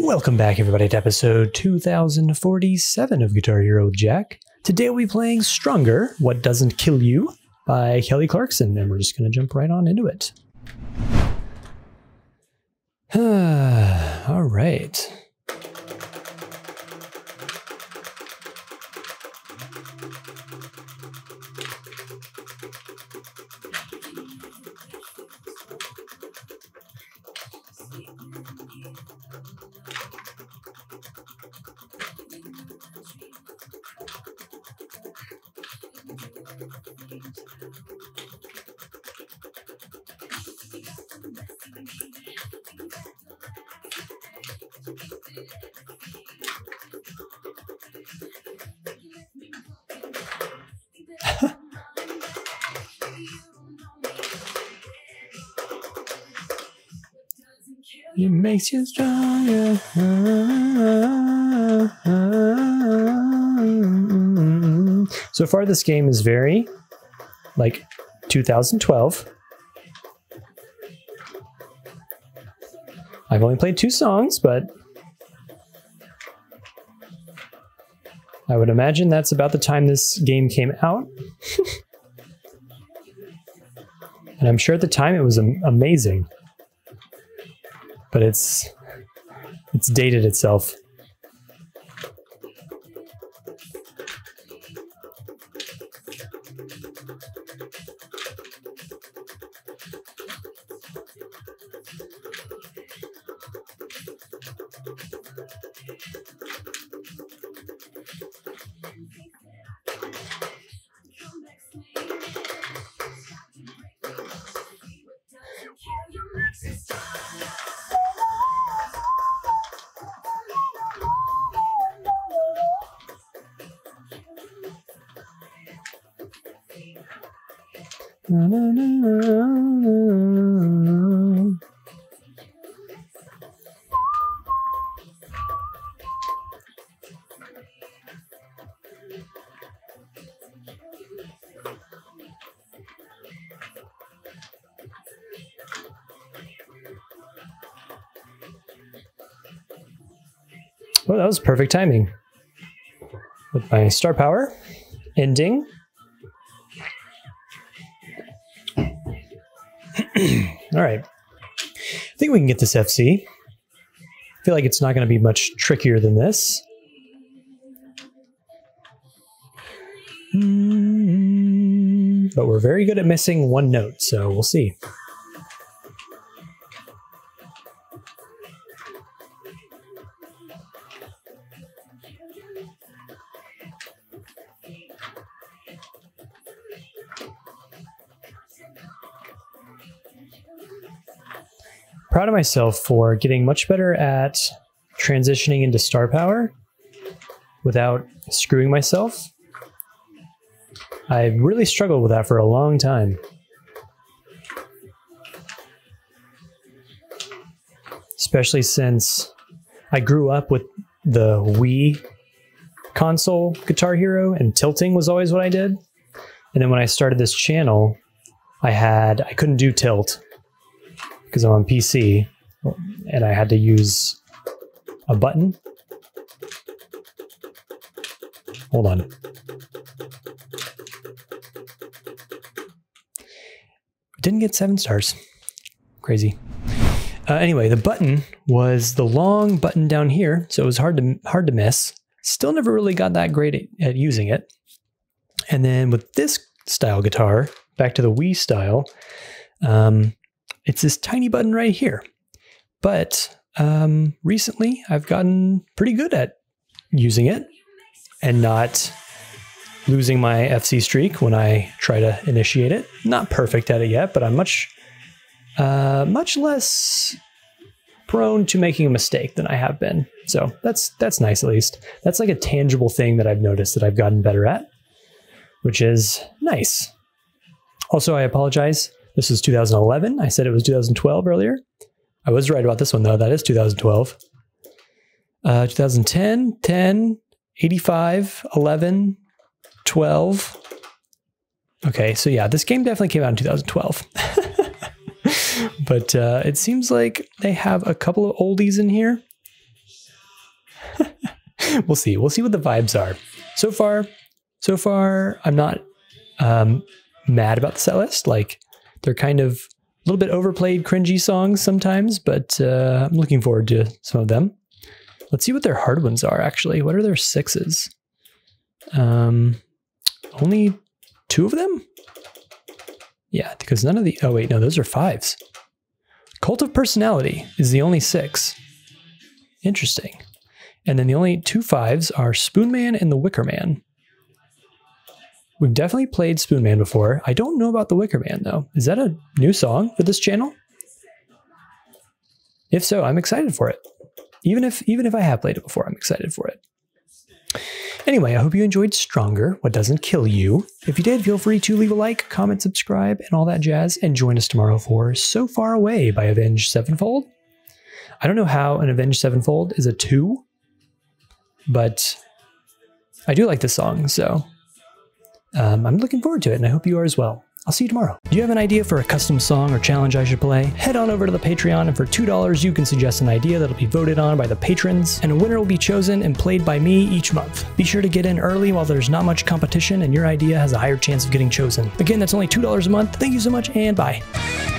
Welcome back, everybody, to episode 2047 of Guitar Hero With Jack. Today we'll be playing Stronger, What Doesn't Kill You by Kelly Clarkson, and we're just going to jump right on into it. All right. It makes you stronger. So far, this game is very, like, 2012. I've only played 2 songs, but I would imagine that's about the time this game came out. And I'm sure at the time it was amazing. But it's dated itself. Na, na, na, na, na. Well, that was perfect timing. With my star power ending. All right, I think we can get this FC. I feel like it's not going to be much trickier than this. But we're very good at missing one note, so we'll see. Proud of myself for getting much better at transitioning into star power without screwing myself. I really struggled with that for a long time. Especially since I grew up with the Wii console Guitar Hero, and tilting was always what I did. And then when I started this channel, I couldn't do tilt, because I'm on PC, and I had to use a button. Hold on. Didn't get 7 stars. Crazy. Anyway, the button was the long button down here, so it was hard to miss. Still never really got that great at using it. And then with this style guitar, back to the Wii style, it's this tiny button right here. But recently I've gotten pretty good at using it and not losing my FC streak when I try to initiate it. Not perfect at it yet, but I'm much less prone to making a mistake than I have been. So that's nice, at least. That's like a tangible thing that I've noticed that I've gotten better at, which is nice. Also, I apologize. This is 2011. I said it was 2012 earlier. I was right about this one, though. That is 2012. 2010, 10, 85, 11, 12. Okay, so yeah, this game definitely came out in 2012. But it seems like they have a couple of oldies in here. We'll see. We'll see what the vibes are. So far, I'm not mad about the set list. Like, they're kind of a little bit overplayed, cringy songs sometimes, but I'm looking forward to some of them. Let's see what their hard ones are, actually. What are their sixes? Only two of them? Yeah, because none of the... Oh, wait, no, those are fives. Cult of Personality is the only six. Interesting. And then the only two fives are Spoonman and The Wicker Man. We've definitely played Spoonman before. I don't know about The Wicker Man, though. Is that a new song for this channel? If so, I'm excited for it. Even if I have played it before, I'm excited for it. Anyway, I hope you enjoyed Stronger, What Doesn't Kill You. If you did, feel free to leave a like, comment, subscribe, and all that jazz, and join us tomorrow for So Far Away by Avenged Sevenfold. I don't know how an Avenged Sevenfold is a 2, but I do like this song, so I'm looking forward to it, and I hope you are as well. I'll see you tomorrow. Do you have an idea for a custom song or challenge I should play? Head on over to the Patreon, and for $2, you can suggest an idea that'll be voted on by the patrons, and a winner will be chosen and played by me each month. Be sure to get in early while there's not much competition, and your idea has a higher chance of getting chosen. Again, that's only $2 a month. Thank you so much, and bye.